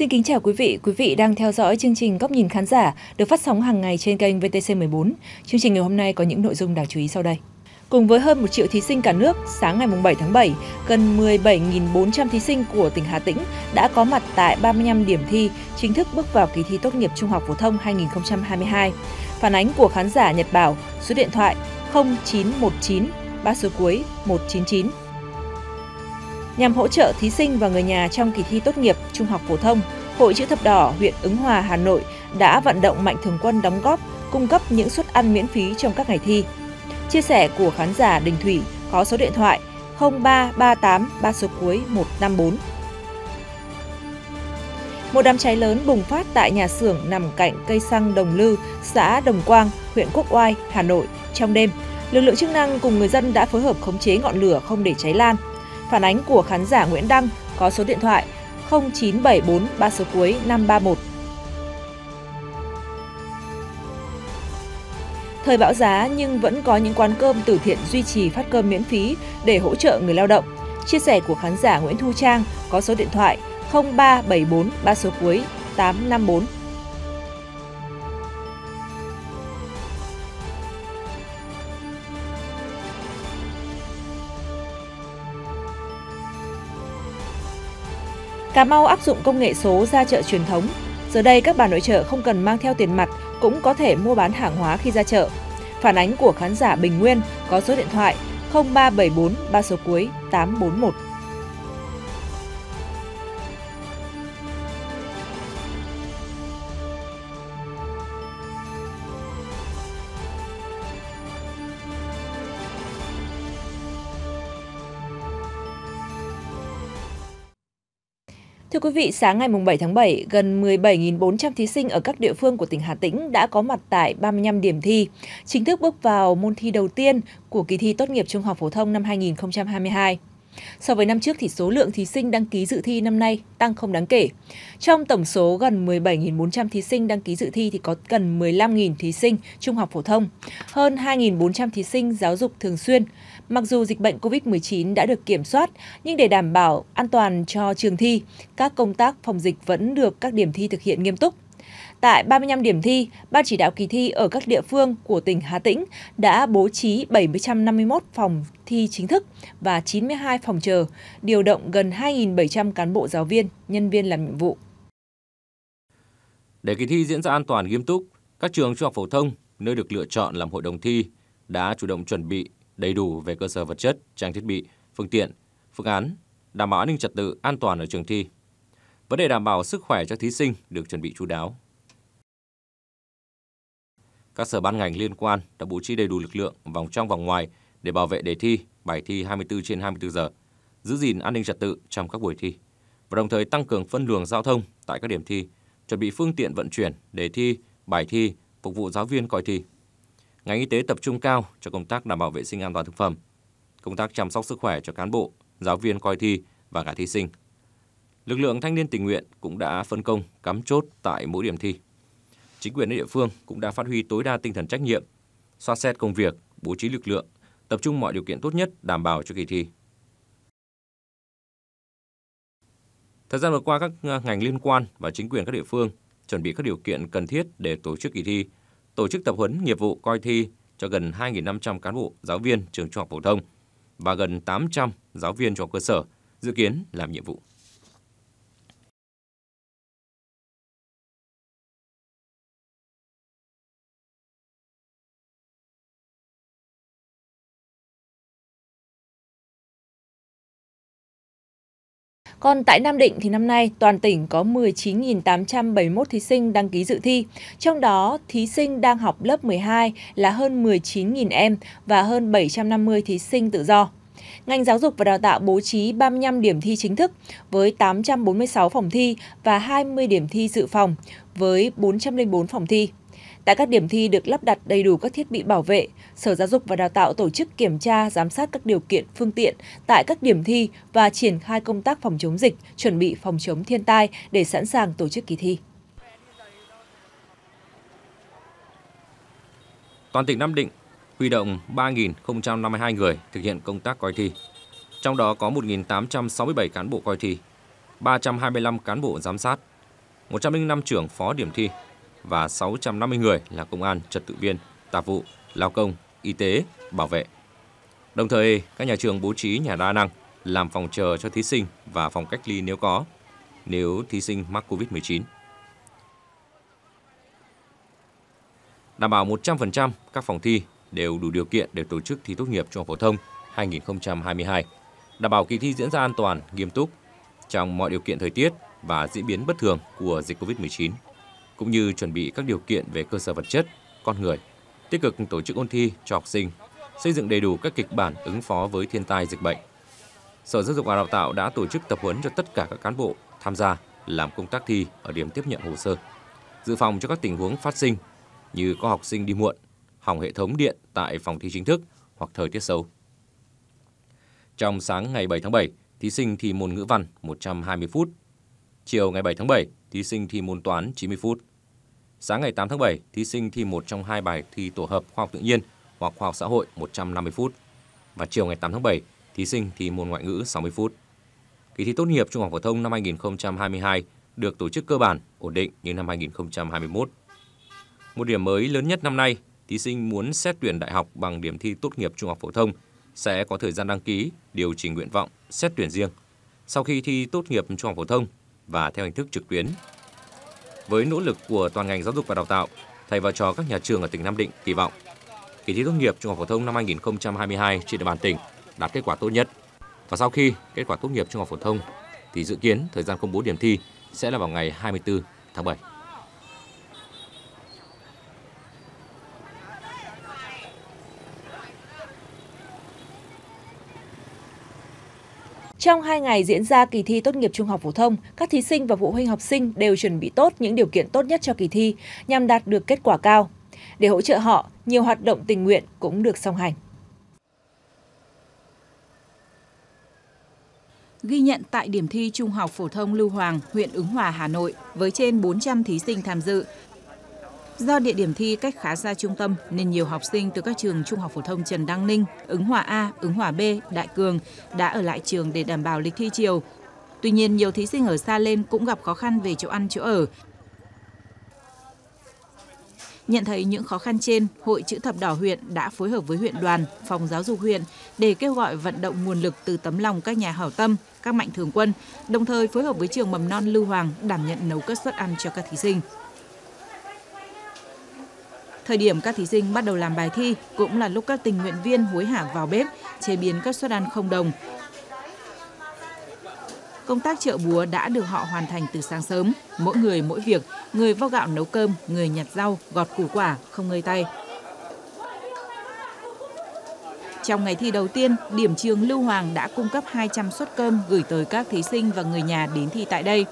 Xin kính chào quý vị đang theo dõi chương trình Góc nhìn khán giả được phát sóng hàng ngày trên kênh VTC14. Chương trình ngày hôm nay có những nội dung đáng chú ý sau đây. Cùng với hơn 1 triệu thí sinh cả nước, sáng ngày 7 tháng 7, gần 17.400 thí sinh của tỉnh Hà Tĩnh đã có mặt tại 35 điểm thi, chính thức bước vào kỳ thi tốt nghiệp trung học phổ thông 2022. Phản ánh của khán giả Nhật Bảo, số điện thoại 0919, 3 số cuối 199. Nhằm hỗ trợ thí sinh và người nhà trong kỳ thi tốt nghiệp trung học phổ thông, Hội Chữ Thập Đỏ huyện Ứng Hòa, Hà Nội đã vận động mạnh thường quân đóng góp, cung cấp những suất ăn miễn phí trong các ngày thi. Chia sẻ của khán giả Đình Thủy có số điện thoại 0338 3 số cuối 154. Một đám cháy lớn bùng phát tại nhà xưởng nằm cạnh cây xăng Đồng Lư, xã Đồng Quang, huyện Quốc Oai, Hà Nội trong đêm. Lực lượng chức năng cùng người dân đã phối hợp khống chế ngọn lửa không để cháy lan. Phản ánh của khán giả Nguyễn Đăng có số điện thoại 0974 3 số cuối 531. Thời bão giá nhưng vẫn có những quán cơm từ thiện duy trì phát cơm miễn phí để hỗ trợ người lao động. Chia sẻ của khán giả Nguyễn Thu Trang có số điện thoại 0374 3 số cuối 854. Cà Mau áp dụng công nghệ số ra chợ truyền thống. Giờ đây các bà nội trợ không cần mang theo tiền mặt cũng có thể mua bán hàng hóa khi ra chợ. Phản ánh của khán giả Bình Nguyên có số điện thoại 0374 3 số cuối 841. Thưa quý vị, sáng ngày 7 tháng 7, gần 17.400 thí sinh ở các địa phương của tỉnh Hà Tĩnh đã có mặt tại 35 điểm thi, chính thức bước vào môn thi đầu tiên của kỳ thi tốt nghiệp trung học phổ thông năm 2022. So với năm trước thì số lượng thí sinh đăng ký dự thi năm nay tăng không đáng kể. Trong tổng số gần 17.400 thí sinh đăng ký dự thi thì có gần 15.000 thí sinh trung học phổ thông, hơn 2.400 thí sinh giáo dục thường xuyên. Mặc dù dịch bệnh COVID-19 đã được kiểm soát, nhưng để đảm bảo an toàn cho trường thi, các công tác phòng dịch vẫn được các điểm thi thực hiện nghiêm túc. Tại 35 điểm thi, Ban chỉ đạo kỳ thi ở các địa phương của tỉnh Hà Tĩnh đã bố trí 751 phòng thi chính thức và 92 phòng chờ, điều động gần 2.700 cán bộ giáo viên, nhân viên làm nhiệm vụ. Để kỳ thi diễn ra an toàn nghiêm túc, các trường trung học phổ thông, nơi được lựa chọn làm hội đồng thi, đã chủ động chuẩn bị đầy đủ về cơ sở vật chất, trang thiết bị, phương tiện, phương án, đảm bảo an ninh trật tự an toàn ở trường thi. Vấn đề đảm bảo sức khỏe cho thí sinh được chuẩn bị chu đáo. Các sở ban ngành liên quan đã bố trí đầy đủ lực lượng vòng trong vòng ngoài để bảo vệ đề thi, bài thi 24/24 giờ, giữ gìn an ninh trật tự trong các buổi thi và đồng thời tăng cường phân luồng giao thông tại các điểm thi, chuẩn bị phương tiện vận chuyển đề thi, bài thi phục vụ giáo viên coi thi. Ngành y tế tập trung cao cho công tác đảm bảo vệ sinh an toàn thực phẩm, công tác chăm sóc sức khỏe cho cán bộ, giáo viên coi thi và cả thí sinh. Lực lượng thanh niên tình nguyện cũng đã phân công cắm chốt tại mỗi điểm thi. Chính quyền địa phương cũng đã phát huy tối đa tinh thần trách nhiệm, xoa xét công việc, bố trí lực lượng, tập trung mọi điều kiện tốt nhất đảm bảo cho kỳ thi. Thời gian vừa qua, các ngành liên quan và chính quyền các địa phương chuẩn bị các điều kiện cần thiết để tổ chức kỳ thi, tổ chức tập huấn nghiệp vụ coi thi cho gần 2.500 cán bộ giáo viên trường trung học phổ thông và gần 800 giáo viên trung học cơ sở dự kiến làm nhiệm vụ. Còn tại Nam Định thì năm nay toàn tỉnh có 19.871 thí sinh đăng ký dự thi, trong đó thí sinh đang học lớp 12 là hơn 19.000 em và hơn 750 thí sinh tự do. Ngành giáo dục và đào tạo bố trí 35 điểm thi chính thức với 846 phòng thi và 20 điểm thi dự phòng với 404 phòng thi. Tại các điểm thi được lắp đặt đầy đủ các thiết bị bảo vệ, Sở Giáo dục và Đào tạo tổ chức kiểm tra, giám sát các điều kiện, phương tiện tại các điểm thi và triển khai công tác phòng chống dịch, chuẩn bị phòng chống thiên tai để sẵn sàng tổ chức kỳ thi. Toàn tỉnh Nam Định huy động 3.052 người thực hiện công tác coi thi. Trong đó có 1.867 cán bộ coi thi, 325 cán bộ giám sát, 105 trưởng phó điểm thi và 650 người là công an, trật tự viên, tạp vụ, lao công, y tế, bảo vệ. Đồng thời, các nhà trường bố trí nhà đa năng, làm phòng chờ cho thí sinh và phòng cách ly nếu có, nếu thí sinh mắc COVID-19. Đảm bảo 100% các phòng thi đều đủ điều kiện để tổ chức thi tốt nghiệp trung học phổ thông 2022, đảm bảo kỳ thi diễn ra an toàn, nghiêm túc trong mọi điều kiện thời tiết và diễn biến bất thường của dịch COVID-19, cũng như chuẩn bị các điều kiện về cơ sở vật chất, con người, tích cực tổ chức ôn thi cho học sinh, xây dựng đầy đủ các kịch bản ứng phó với thiên tai dịch bệnh. Sở Giáo dục và Đào tạo đã tổ chức tập huấn cho tất cả các cán bộ tham gia làm công tác thi ở điểm tiếp nhận hồ sơ, dự phòng cho các tình huống phát sinh như có học sinh đi muộn, hỏng hệ thống điện tại phòng thi chính thức hoặc thời tiết xấu. Trong sáng ngày 7 tháng 7, thí sinh thi môn ngữ văn 120 phút. Chiều ngày 7 tháng 7, thí sinh thi môn toán 90 phút. Sáng ngày 8 tháng 7, thí sinh thi một trong hai bài thi tổ hợp khoa học tự nhiên hoặc khoa học xã hội 150 phút. Và chiều ngày 8 tháng 7, thí sinh thi môn ngoại ngữ 60 phút. Kỳ thi tốt nghiệp trung học phổ thông năm 2022 được tổ chức cơ bản, ổn định như năm 2021. Một điểm mới lớn nhất năm nay, thí sinh muốn xét tuyển đại học bằng điểm thi tốt nghiệp trung học phổ thông sẽ có thời gian đăng ký, điều chỉnh nguyện vọng, xét tuyển riêng sau khi thi tốt nghiệp trung học phổ thông và theo hình thức trực tuyến. Với nỗ lực của toàn ngành giáo dục và đào tạo, thầy và trò các nhà trường ở tỉnh Nam Định kỳ vọng kỳ thi tốt nghiệp trung học phổ thông năm 2022 trên địa bàn tỉnh đạt kết quả tốt nhất. Và sau khi kết quả tốt nghiệp trung học phổ thông thì dự kiến thời gian công bố điểm thi sẽ là vào ngày 24 tháng 7. Trong 2 ngày diễn ra kỳ thi tốt nghiệp trung học phổ thông, các thí sinh và phụ huynh học sinh đều chuẩn bị tốt những điều kiện tốt nhất cho kỳ thi nhằm đạt được kết quả cao. Để hỗ trợ họ, nhiều hoạt động tình nguyện cũng được song hành. Ghi nhận tại điểm thi Trung học phổ thông Lưu Hoàng, huyện Ứng Hòa, Hà Nội với trên 400 thí sinh tham dự. Do địa điểm thi cách khá xa trung tâm nên nhiều học sinh từ các trường trung học phổ thông Trần Đăng Ninh, Ứng Hòa A, Ứng Hòa B, Đại Cường đã ở lại trường để đảm bảo lịch thi chiều. Tuy nhiên, nhiều thí sinh ở xa lên cũng gặp khó khăn về chỗ ăn, chỗ ở. Nhận thấy những khó khăn trên, Hội Chữ Thập Đỏ huyện đã phối hợp với huyện đoàn, phòng giáo dục huyện để kêu gọi vận động nguồn lực từ tấm lòng các nhà hảo tâm, các mạnh thường quân, đồng thời phối hợp với trường mầm non Lưu Hoàng đảm nhận nấu các suất ăn cho các thí sinh. Thời điểm các thí sinh bắt đầu làm bài thi cũng là lúc các tình nguyện viên hối hả vào bếp chế biến các suất ăn không đồng. Công tác chợ búa đã được họ hoàn thành từ sáng sớm, mỗi người mỗi việc, người vo gạo nấu cơm, người nhặt rau, gọt củ quả, không ngơi tay. Trong ngày thi đầu tiên, điểm trường Lưu Hoàng đã cung cấp 200 suất cơm gửi tới các thí sinh và người nhà đến thi tại đây.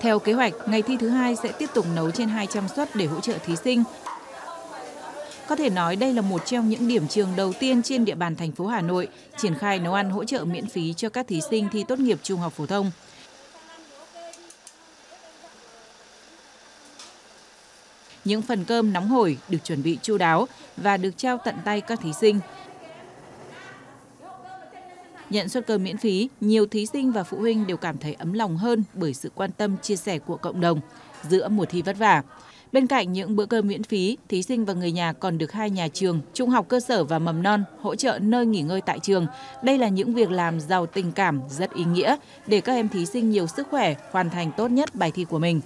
Theo kế hoạch, ngày thi thứ hai sẽ tiếp tục nấu trên 200 suất để hỗ trợ thí sinh. Có thể nói đây là một trong những điểm trường đầu tiên trên địa bàn thành phố Hà Nội triển khai nấu ăn hỗ trợ miễn phí cho các thí sinh thi tốt nghiệp trung học phổ thông. Những phần cơm nóng hổi được chuẩn bị chu đáo và được trao tận tay các thí sinh. Nhận suất cơm miễn phí, nhiều thí sinh và phụ huynh đều cảm thấy ấm lòng hơn bởi sự quan tâm chia sẻ của cộng đồng giữa mùa thi vất vả. Bên cạnh những bữa cơm miễn phí, thí sinh và người nhà còn được hai nhà trường, trung học cơ sở và mầm non hỗ trợ nơi nghỉ ngơi tại trường. Đây là những việc làm giàu tình cảm rất ý nghĩa để các em thí sinh nhiều sức khỏe, hoàn thành tốt nhất bài thi của mình.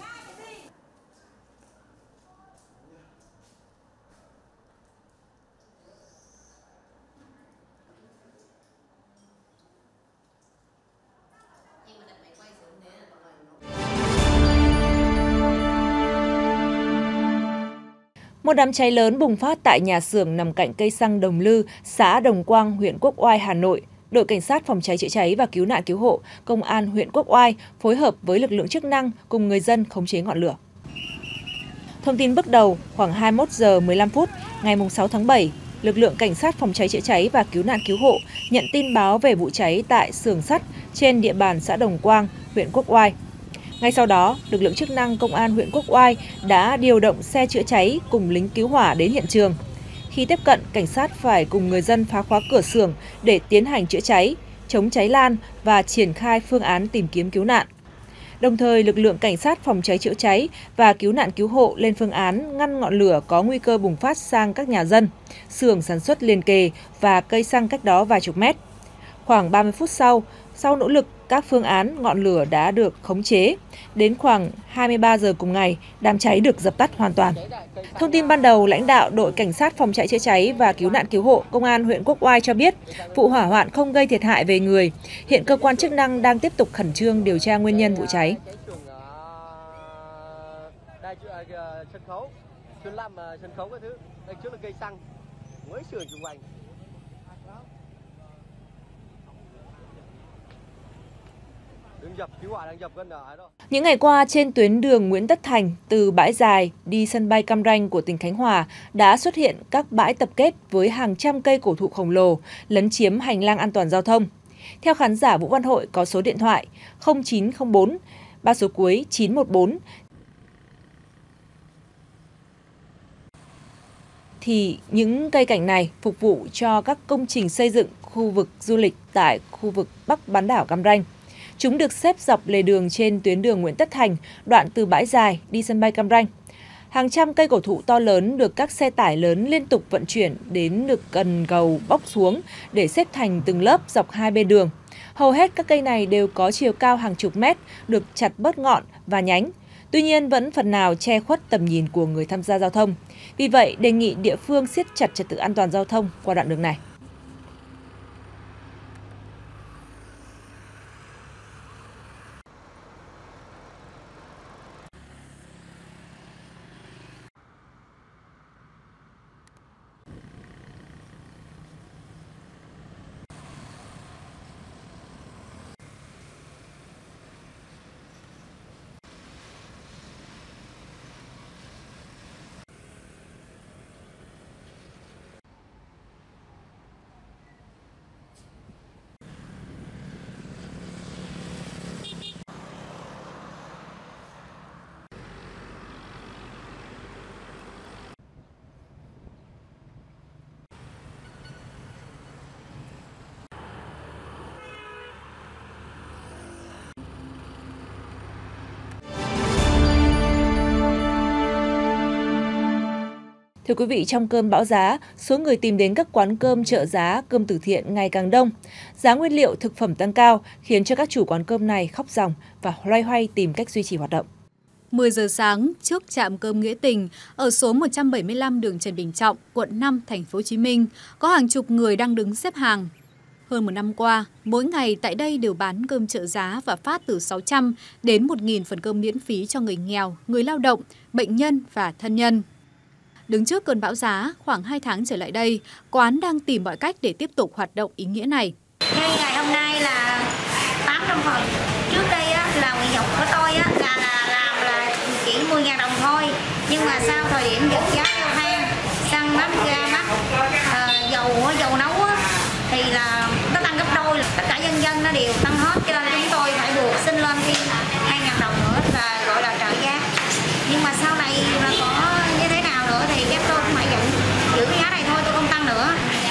Một đám cháy lớn bùng phát tại nhà xưởng nằm cạnh cây xăng Đồng Lư, xã Đồng Quang, huyện Quốc Oai, Hà Nội. Đội Cảnh sát phòng cháy chữa cháy và cứu nạn cứu hộ, Công an huyện Quốc Oai phối hợp với lực lượng chức năng cùng người dân khống chế ngọn lửa. Thông tin bước đầu, khoảng 21 giờ 15 phút ngày 6 tháng 7, lực lượng Cảnh sát phòng cháy chữa cháy và cứu nạn cứu hộ nhận tin báo về vụ cháy tại xưởng sắt trên địa bàn xã Đồng Quang, huyện Quốc Oai. Ngay sau đó, lực lượng chức năng Công an huyện Quốc Oai đã điều động xe chữa cháy cùng lính cứu hỏa đến hiện trường. Khi tiếp cận, cảnh sát phải cùng người dân phá khóa cửa xưởng để tiến hành chữa cháy, chống cháy lan và triển khai phương án tìm kiếm cứu nạn. Đồng thời, lực lượng cảnh sát phòng cháy chữa cháy và cứu nạn cứu hộ lên phương án ngăn ngọn lửa có nguy cơ bùng phát sang các nhà dân, xưởng sản xuất liền kề và cây xăng cách đó vài chục mét. Khoảng 30 phút sau nỗ lực các phương án, ngọn lửa đã được khống chế. Đến khoảng 23 giờ cùng ngày, đám cháy được dập tắt hoàn toàn. Thông tin ban đầu, lãnh đạo đội cảnh sát phòng cháy chữa cháy và cứu nạn cứu hộ Công an huyện Quốc Oai cho biết, vụ hỏa hoạn không gây thiệt hại về người. Hiện cơ quan chức năng đang tiếp tục khẩn trương điều tra nguyên nhân vụ cháy. Những ngày qua, trên tuyến đường Nguyễn Tất Thành từ Bãi Dài đi sân bay Cam Ranh của tỉnh Khánh Hòa đã xuất hiện các bãi tập kết với hàng trăm cây cổ thụ khổng lồ lấn chiếm hành lang an toàn giao thông. Theo khán giả Vũ Văn Hội có số điện thoại 0904 3 số cuối 914 thì những cây cảnh này phục vụ cho các công trình xây dựng khu vực du lịch tại khu vực Bắc bán đảo Cam Ranh. Chúng được xếp dọc lề đường trên tuyến đường Nguyễn Tất Thành, đoạn từ Bãi Dài đi sân bay Cam Ranh. Hàng trăm cây cổ thụ to lớn được các xe tải lớn liên tục vận chuyển đến được cần cầu bóc xuống để xếp thành từng lớp dọc hai bên đường. Hầu hết các cây này đều có chiều cao hàng chục mét, được chặt bớt ngọn và nhánh. Tuy nhiên, vẫn phần nào che khuất tầm nhìn của người tham gia giao thông. Vì vậy, đề nghị địa phương siết chặt trật tự an toàn giao thông qua đoạn đường này. Thưa quý vị, trong cơn bão giá, số người tìm đến các quán cơm, chợ giá, cơm từ thiện ngày càng đông. Giá nguyên liệu, thực phẩm tăng cao khiến cho các chủ quán cơm này khóc ròng và loay hoay tìm cách duy trì hoạt động. 10 giờ sáng, trước trạm cơm Nghĩa Tình ở số 175 đường Trần Bình Trọng, quận 5, thành phố Hồ Chí Minh, có hàng chục người đang đứng xếp hàng. Hơn một năm qua, mỗi ngày tại đây đều bán cơm chợ giá và phát từ 600 đến 1.000 phần cơm miễn phí cho người nghèo, người lao động, bệnh nhân và thân nhân. Đứng trước cơn bão giá, khoảng 2 tháng trở lại đây, quán đang tìm mọi cách để tiếp tục hoạt động ý nghĩa này. Ngay ngày hôm nay là 800 phần. Trước đây á, là nguyện vọng của tôi á, là làm là chỉ 10.000 đồng thôi. Nhưng mà sau thời điểm giật giá leo thang, xăng mắm, ga mắm, dầu nấu á, thì là nó tăng gấp đôi. Tất cả dân dân nó đều tăng hết, cho nên chúng tôi phải buộc xin lên thêm 2.000 đồng nữa là gọi là trợ giá. Nhưng mà sau này là có thì các tôi cũng phải giữ cái giá này thôi, tôi không tăng nữa.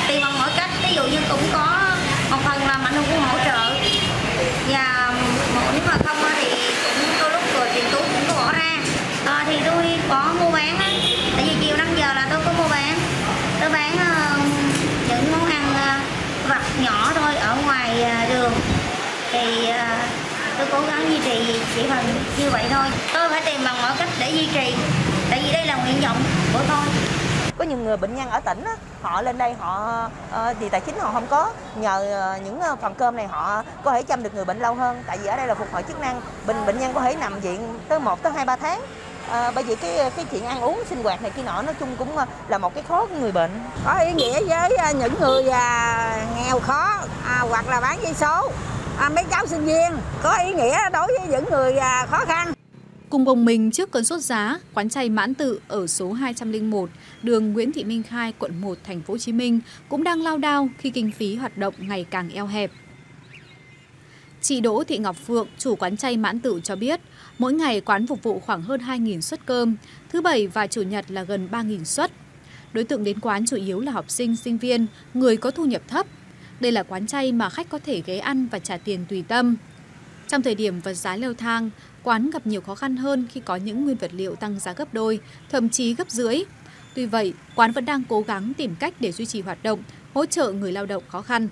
Tùy bằng mỗi cách, ví dụ như cũng có một phần là mạnh thường quân hỗ trợ, và nếu mà không thì cũng đôi lúc rồi tiền túi cũng có bỏ ra. Thì tôi có mua bán, tại vì chiều 5 giờ là tôi có mua bán. Tôi bán những món ăn vặt nhỏ thôi ở ngoài đường. Thì tôi cố gắng duy trì chỉ bằng như vậy thôi. Tôi phải tìm bằng mọi cách để duy trì. Tại vì đây là nguyện vọng của tôi. Có nhiều người bệnh nhân ở tỉnh, họ lên đây họ thì tài chính họ không có. Nhờ những phần cơm này họ có thể chăm được người bệnh lâu hơn. Tại vì ở đây là phục hồi chức năng, bệnh nhân có thể nằm viện tới 1 tới 2-3 tháng. Bởi vì cái chuyện ăn uống, sinh hoạt này kia nọ nói chung cũng là một cái khó của người bệnh. Có ý nghĩa với những người nghèo khó hoặc là bán giấy số, mấy cháu sinh viên. Có ý nghĩa đối với những người khó khăn. Cùng gồng mình trước cơn sốt giá, quán chay Mãn Tự ở số 201, đường Nguyễn Thị Minh Khai, quận 1, thành phố Hồ Chí Minh cũng đang lao đao khi kinh phí hoạt động ngày càng eo hẹp. Chị Đỗ Thị Ngọc Phượng, chủ quán chay Mãn Tự cho biết, mỗi ngày quán phục vụ khoảng hơn 2.000 suất cơm, thứ Bảy và Chủ nhật là gần 3.000 suất. Đối tượng đến quán chủ yếu là học sinh, sinh viên, người có thu nhập thấp. Đây là quán chay mà khách có thể ghé ăn và trả tiền tùy tâm. Trong thời điểm vật giá leo thang, quán gặp nhiều khó khăn hơn khi có những nguyên vật liệu tăng giá gấp đôi, thậm chí gấp rưỡi. Tuy vậy, quán vẫn đang cố gắng tìm cách để duy trì hoạt động, hỗ trợ người lao động khó khăn.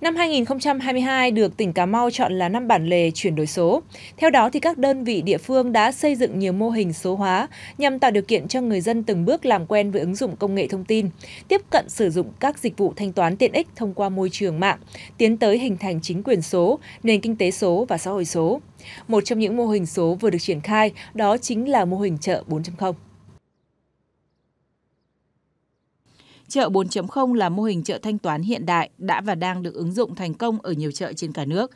Năm 2022 được tỉnh Cà Mau chọn là năm bản lề chuyển đổi số. Theo đó, thì các đơn vị địa phương đã xây dựng nhiều mô hình số hóa nhằm tạo điều kiện cho người dân từng bước làm quen với ứng dụng công nghệ thông tin, tiếp cận sử dụng các dịch vụ thanh toán tiện ích thông qua môi trường mạng, tiến tới hình thành chính quyền số, nền kinh tế số và xã hội số. Một trong những mô hình số vừa được triển khai đó chính là mô hình chợ 4.0. Chợ 4.0 là mô hình chợ thanh toán hiện đại đã và đang được ứng dụng thành công ở nhiều chợ trên cả nước.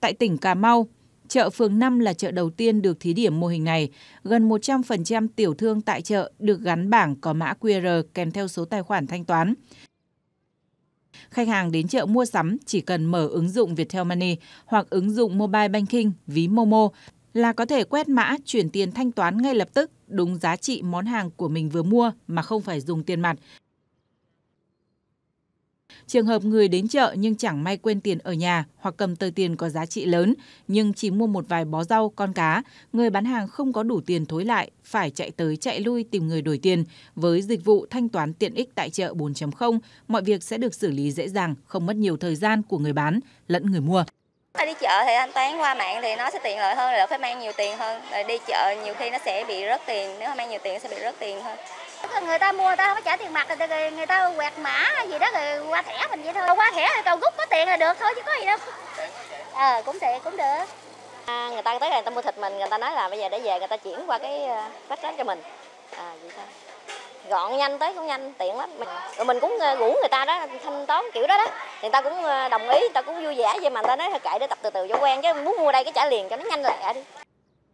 Tại tỉnh Cà Mau, chợ phường 5 là chợ đầu tiên được thí điểm mô hình này. Gần 100% tiểu thương tại chợ được gắn bảng có mã QR kèm theo số tài khoản thanh toán. Khách hàng đến chợ mua sắm chỉ cần mở ứng dụng Viettel Money hoặc ứng dụng Mobile Banking, ví Momo, là có thể quét mã chuyển tiền thanh toán ngay lập tức đúng giá trị món hàng của mình vừa mua mà không phải dùng tiền mặt. Trường hợp người đến chợ nhưng chẳng may quên tiền ở nhà hoặc cầm tờ tiền có giá trị lớn nhưng chỉ mua một vài bó rau, con cá, người bán hàng không có đủ tiền thối lại, phải chạy tới chạy lui tìm người đổi tiền. Với dịch vụ thanh toán tiện ích tại chợ 4.0, mọi việc sẽ được xử lý dễ dàng, không mất nhiều thời gian của người bán lẫn người mua. Đi chợ thì thanh toán qua mạng thì nó sẽ tiện lợi hơn, đỡ phải mang nhiều tiền hơn. Rồi đi chợ nhiều khi nó sẽ bị rớt tiền, nếu mang nhiều tiền sẽ bị rớt tiền hơn. Người ta mua, người ta không có trả tiền mặt, người ta quẹt mã gì đó rồi qua thẻ mình vậy thôi. Qua thẻ thì cầu rút có tiền là được thôi chứ có gì đâu. Cũng tiện, cũng được. Người ta tới, người ta mua thịt mình, người ta nói là bây giờ để về người ta chuyển qua cái cách đó cho mình. Vậy thôi. Gọn nhanh, tới cũng nhanh, tiện lắm. Rồi mình cũng ngủ người ta đó, thanh toán kiểu đó đó. Người ta cũng đồng ý, người ta cũng vui vẻ, vậy mà người ta nói thôi kệ để tập từ từ cho quen, chứ muốn mua đây cái trả liền cho nó nhanh lẹ đi.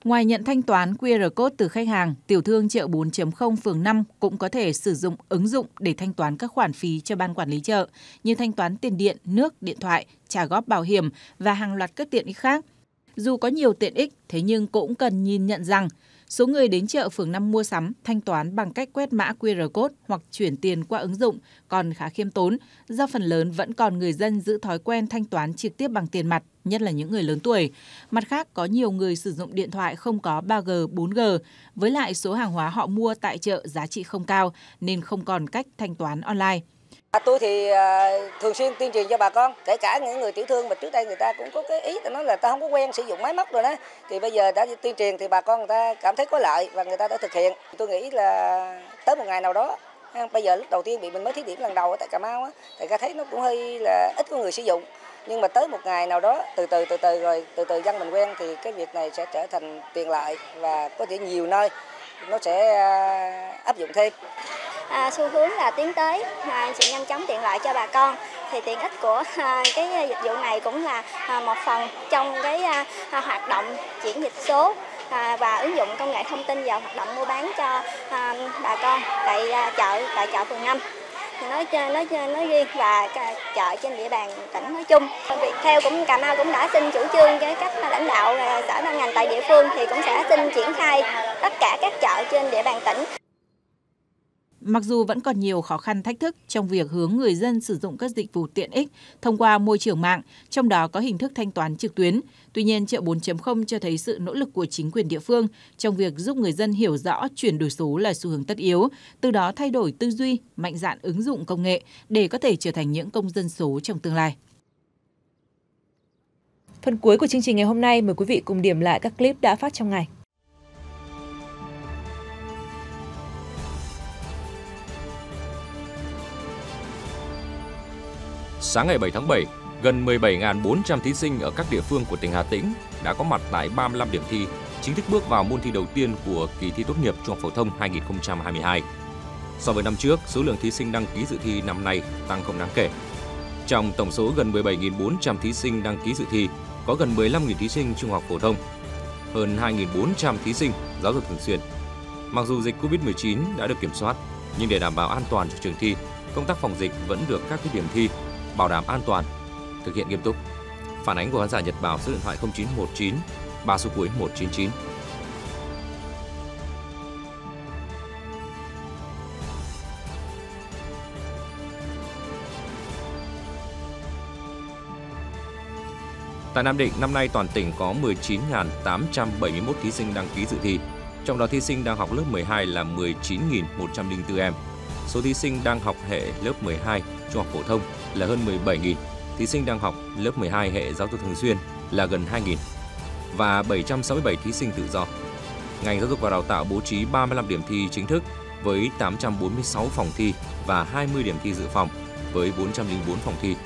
Ngoài nhận thanh toán QR code từ khách hàng, tiểu thương chợ 4.0 phường 5 cũng có thể sử dụng ứng dụng để thanh toán các khoản phí cho ban quản lý chợ, như thanh toán tiền điện, nước, điện thoại, trả góp bảo hiểm và hàng loạt các tiện ích khác. Dù có nhiều tiện ích, thế nhưng cũng cần nhìn nhận rằng số người đến chợ phường 5 mua sắm, thanh toán bằng cách quét mã QR code hoặc chuyển tiền qua ứng dụng còn khá khiêm tốn, do phần lớn vẫn còn người dân giữ thói quen thanh toán trực tiếp bằng tiền mặt, nhất là những người lớn tuổi. Mặt khác, có nhiều người sử dụng điện thoại không có 3G, 4G, với lại số hàng hóa họ mua tại chợ giá trị không cao nên không còn cách thanh toán online. Tôi thì thường xuyên tuyên truyền cho bà con, kể cả những người tiểu thương mà trước đây người ta cũng có cái ý nói là ta không có quen sử dụng máy móc rồi đó, thì bây giờ đã tuyên truyền thì bà con người ta cảm thấy có lợi và người ta đã thực hiện. Tôi nghĩ là tới một ngày nào đó, bây giờ lúc đầu tiên bị mình mới thí điểm lần đầu ở tại Cà Mau á, thì ta thấy nó cũng hơi là ít có người sử dụng, nhưng mà tới một ngày nào đó từ từ rồi từ dân mình quen thì cái việc này sẽ trở thành tiện lợi và có thể nhiều nơi nó sẽ áp dụng thêm. Xu hướng là tiến tới sự nhanh chóng tiện lợi cho bà con, thì tiện ích của cái dịch vụ này cũng là một phần trong cái hoạt động chuyển dịch số và ứng dụng công nghệ thông tin vào hoạt động mua bán cho bà con tại chợ phường 5 nói riêng và chợ trên địa bàn tỉnh nói chung. Viettel cũng Cà Mau cũng đã xin chủ trương với các lãnh đạo sở ban ngành tại địa phương thì cũng sẽ xin triển khai tất cả các chợ trên địa bàn tỉnh. Mặc dù vẫn còn nhiều khó khăn thách thức trong việc hướng người dân sử dụng các dịch vụ tiện ích thông qua môi trường mạng, trong đó có hình thức thanh toán trực tuyến, tuy nhiên chợ 4.0 cho thấy sự nỗ lực của chính quyền địa phương trong việc giúp người dân hiểu rõ chuyển đổi số là xu hướng tất yếu, từ đó thay đổi tư duy, mạnh dạn ứng dụng công nghệ để có thể trở thành những công dân số trong tương lai. Phần cuối của chương trình ngày hôm nay, mời quý vị cùng điểm lại các clip đã phát trong ngày. Sáng ngày 7 tháng 7, gần 17.400 thí sinh ở các địa phương của tỉnh Hà Tĩnh đã có mặt tại 35 điểm thi, chính thức bước vào môn thi đầu tiên của kỳ thi tốt nghiệp trung học phổ thông 2022. So với năm trước, số lượng thí sinh đăng ký dự thi năm nay tăng không đáng kể. Trong tổng số gần 17.400 thí sinh đăng ký dự thi, có gần 15.000 thí sinh trung học phổ thông, hơn 2.400 thí sinh giáo dục thường xuyên. Mặc dù dịch Covid-19 đã được kiểm soát, nhưng để đảm bảo an toàn cho trường thi, công tác phòng dịch vẫn được các cái điểm thi bảo đảm an toàn thực hiện nghiêm túc. Phản ánh của khán giả Nhật Báo số điện thoại 0919 3 số cuối 199. Tại Nam Định, năm nay toàn tỉnh có 19.871 thí sinh đăng ký dự thi, trong đó thí sinh đang học lớp 12 là 19.104 em. Số thí sinh đang học hệ lớp 12 trung học phổ thông là hơn 17.000, thí sinh đang học lớp 12 hệ giáo dục thường xuyên là gần 2.000 và 767 thí sinh tự do. Ngành giáo dục và đào tạo bố trí 35 điểm thi chính thức với 846 phòng thi và 20 điểm thi dự phòng với 404 phòng thi.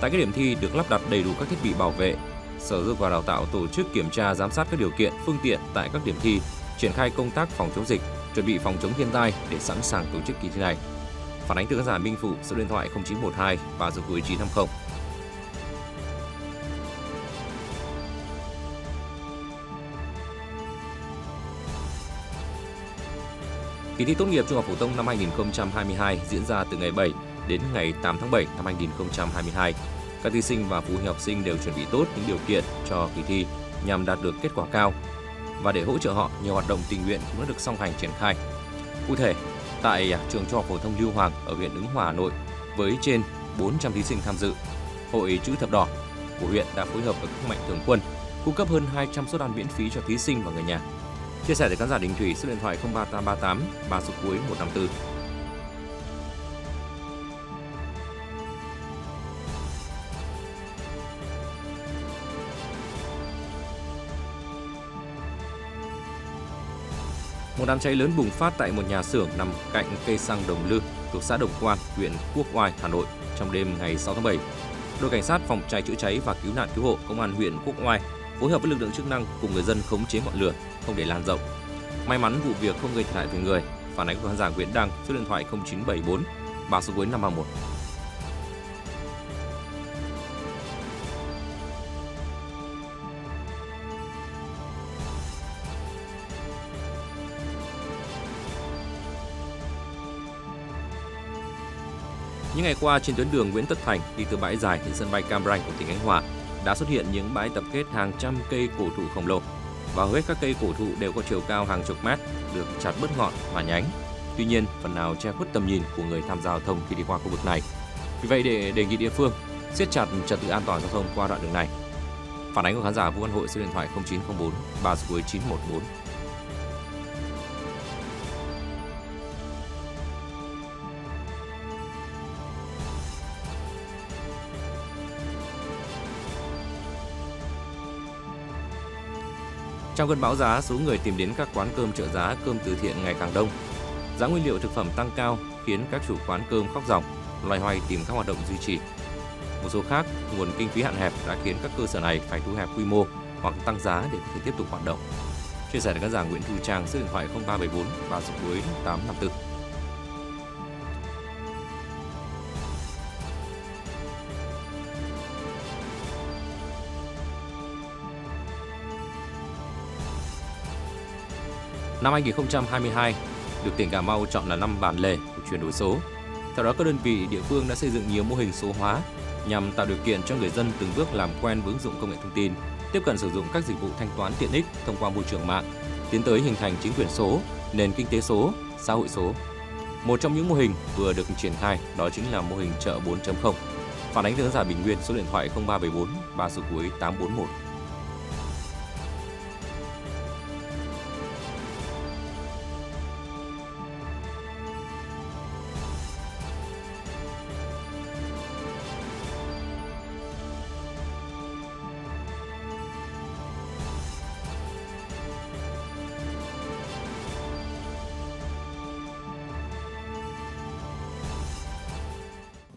Tại các điểm thi được lắp đặt đầy đủ các thiết bị bảo vệ, Sở Giáo dục và Đào tạo tổ chức kiểm tra giám sát các điều kiện, phương tiện tại các điểm thi, triển khai công tác phòng chống dịch, chuẩn bị phòng chống thiên tai để sẵn sàng tổ chức kỳ thi này. Phản ánh từ khán giả Minh Phụ, số điện thoại 0912 3950. Kỳ thi tốt nghiệp trung học phổ thông năm 2022 diễn ra từ ngày 7 đến ngày 8 tháng 7 năm 2022. Các thí sinh và phụ huynh học sinh đều chuẩn bị tốt những điều kiện cho kỳ thi nhằm đạt được kết quả cao. Và để hỗ trợ họ, nhiều hoạt động tình nguyện cũng đã được song hành triển khai. Cụ thể, tại trường Trung học phổ thông Lưu Hoàng ở huyện Ứng Hòa, Hà Nội, với trên 400 thí sinh tham dự, Hội Chữ Thập Đỏ của huyện đã phối hợp với các mạnh thường quân cung cấp hơn 200 suất ăn miễn phí cho thí sinh và người nhà. Chia sẻ tới khán giả Đình Thủy, số điện thoại 03838 3 số cuối 154. Một đám cháy lớn bùng phát tại một nhà xưởng nằm cạnh cây xăng Đồng Lư, thuộc xã Đồng Quang, huyện Quốc Oai, Hà Nội trong đêm ngày 6 tháng 7. Đội cảnh sát phòng cháy chữa cháy và cứu nạn cứu hộ Công an huyện Quốc Oai phối hợp với lực lượng chức năng cùng người dân khống chế ngọn lửa, không để lan rộng. May mắn vụ việc không gây thiệt hại về người. Phản ánh của khán giả Nguyễn Đăng, số điện thoại 0974 3 số cuối 531. Những ngày qua, trên tuyến đường Nguyễn Tất Thành đi từ bãi Giải đến sân bay Cam Ranh của tỉnh Khánh Hòa đã xuất hiện những bãi tập kết hàng trăm cây cổ thụ khổng lồ, và hầu hết các cây cổ thụ đều có chiều cao hàng chục mét, được chặt bớt ngọn và nhánh. Tuy nhiên, phần nào che khuất tầm nhìn của người tham gia giao thông khi đi qua khu vực này. Vì vậy, để đề nghị địa phương siết chặt trật tự an toàn giao thông qua đoạn đường này. Phản ánh của khán giả Vũ Văn Hội, số điện thoại 0904 3 số 914. Trong cơn bão giá, số người tìm đến các quán cơm trợ giá, cơm từ thiện ngày càng đông. Giá nguyên liệu thực phẩm tăng cao khiến các chủ quán cơm khóc ròng, loay hoay tìm các hoạt động duy trì. Một số khác, nguồn kinh phí hạn hẹp đã khiến các cơ sở này phải thu hẹp quy mô hoặc tăng giá để có thể tiếp tục hoạt động. Chia sẻ đến khán giả Nguyễn Thu Trang, số điện thoại 0374 3 số cuối 854. Năm 2022 được tỉnh Cà Mau chọn là năm bản lề của chuyển đổi số. Theo đó, các đơn vị địa phương đã xây dựng nhiều mô hình số hóa nhằm tạo điều kiện cho người dân từng bước làm quen với ứng dụng công nghệ thông tin, tiếp cận sử dụng các dịch vụ thanh toán tiện ích thông qua môi trường mạng, tiến tới hình thành chính quyền số, nền kinh tế số, xã hội số. Một trong những mô hình vừa được triển khai đó chính là mô hình chợ 4.0. Phản ánh từ khán giả Bình Nguyên, số điện thoại 0374 3 số cuối 841.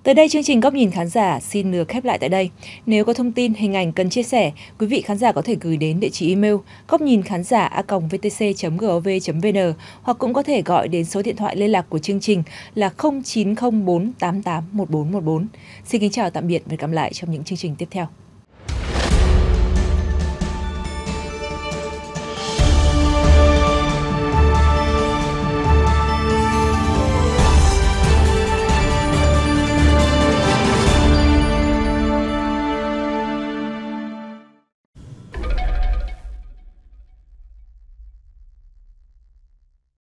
Tới đây chương trình Góc nhìn khán giả xin được khép lại tại đây. Nếu có thông tin, hình ảnh cần chia sẻ, quý vị khán giả có thể gửi đến địa chỉ email gocninhkhangia@vtc.gov.vn hoặc cũng có thể gọi đến số điện thoại liên lạc của chương trình là 0904881414. Xin kính chào tạm biệt và hẹn gặp lại trong những chương trình tiếp theo.